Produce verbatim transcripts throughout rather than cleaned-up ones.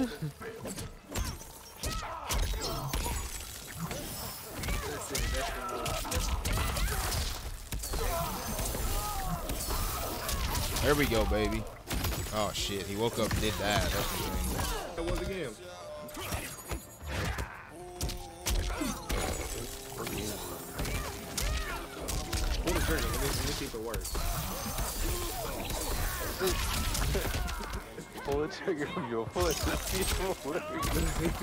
There we go, baby. Oh shit, he woke up and did that. That's what that was again. Pull the trigger. Let me, let me see if it works. Pull the trigger from your foot. Pull the trigger.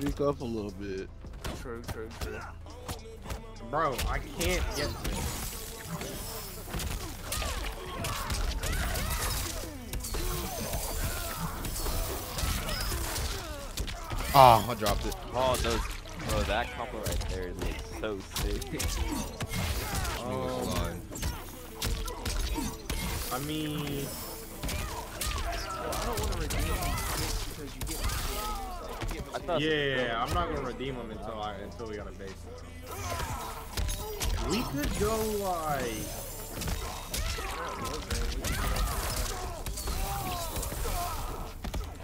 Speak up a little bit. True, true, true. Bro, I can't get this. Oh, I dropped it. Oh, those, bro, that combo right there is like so sick. Oh, my. I mean, I don't want to redeem this because you get. Yeah, I'm not gonna redeem them until I until we got a base. We could go like.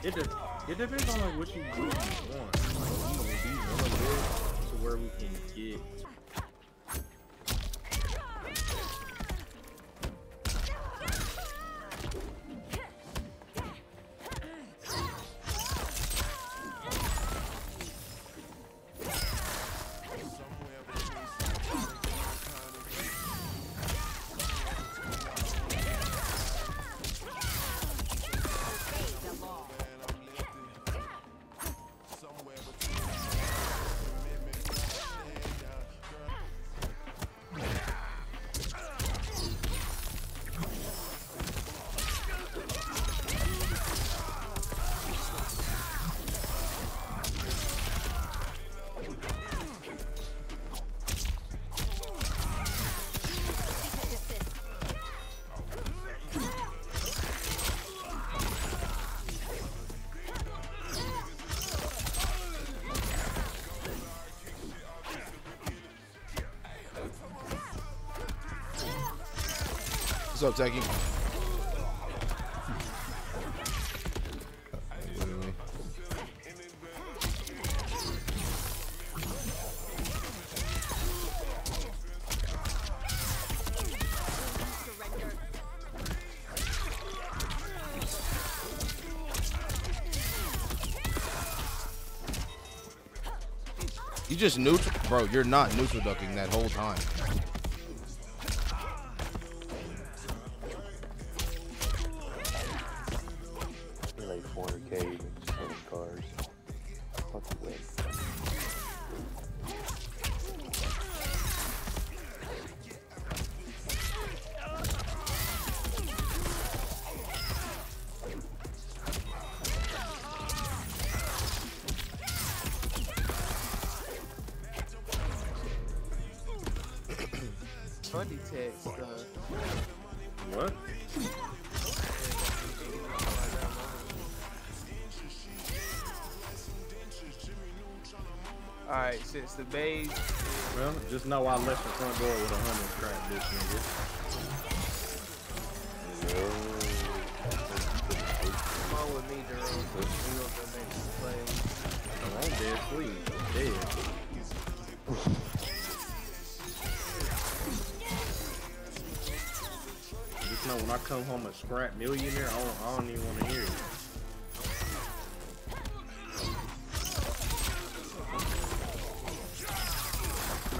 It de it depends on like what you do. want. Like, you know, we do to where we can get. What's up, Techie? You just neutral, bro. You're not neutral ducking that whole time. Funny text, uh, what? Alright, since the base. Well, just know I left the front door with a hundred crap, bitch, nigga. Come on with me, Jerome. We want to make some plays. Come on, dead, please. I'm dead. No, when I come home a scrap millionaire, I don't, I don't even want to hear it.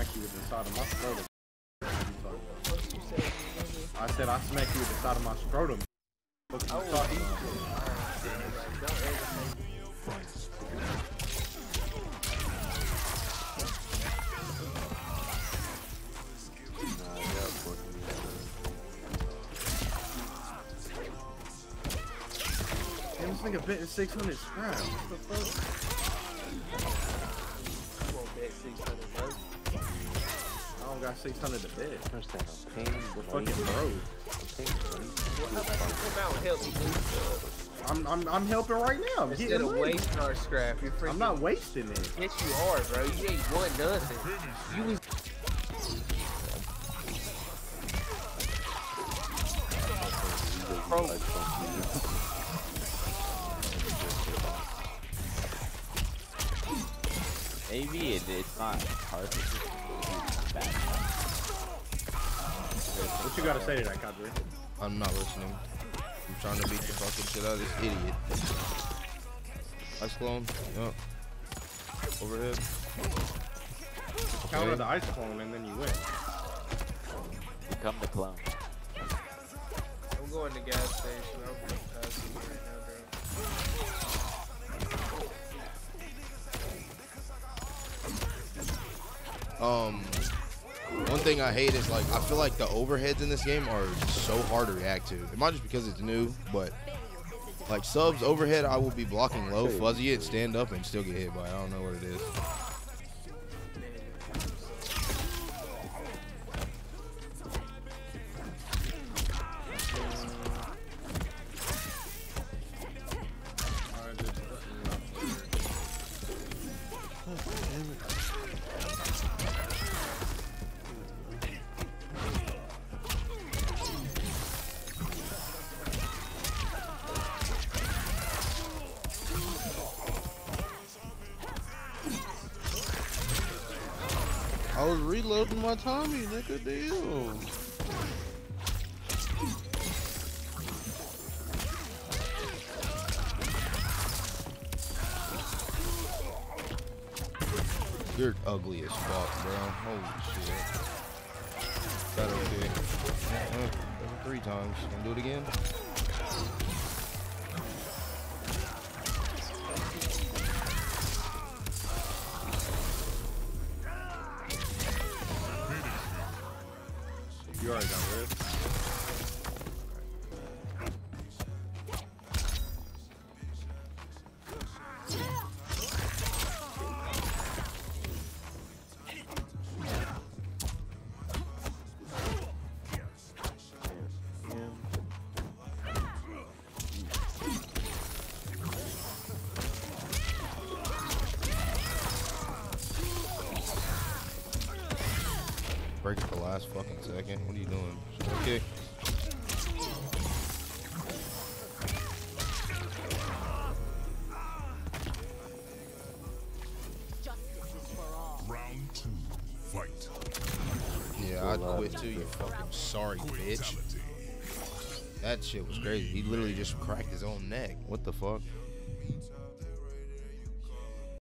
I smack you with the side of my scrotum. I said I smack you with the side of my scrotum. nigga betting six hundred scraps. What the fuck? You won't bet six hundred, bro. I don't got six hundred to bet. I'm fucking broke. I'm, I'm, I'm helping right now. I'm Instead of wasting our scrap, you're freaking. I'm not wasting it. Yes, you are, bro. You ain't won nothing. You was. Bro. Maybe it, it's not hard to do that. What you gotta say to that, Kadreee? I'm not listening. I'm trying to beat the fucking shit out of this idiot. Ice clone. Yup. Overhead. Okay. Counter the ice clone and then you win. Become the clone. I'm going to gas station. I'm going to pass you right now, bro. Um, one thing I hate is, like, I feel like the overheads in this game are so hard to react to. It might just because it's new, but, like, subs, overhead, I will be blocking low, fuzzy it, stand up, and still get hit by it. I don't know what it is. I was reloading my Tommy, nigga, deal. You're ugly as fuck, bro. Holy shit. Got okay. Uh, three times. Gonna do it again? You already got rid. Break it the last fucking second. What are you doing? Kick. Round two. Fight. Yeah, I quit too, you fucking sorry bitch. That shit was crazy. He literally just cracked his own neck. What the fuck?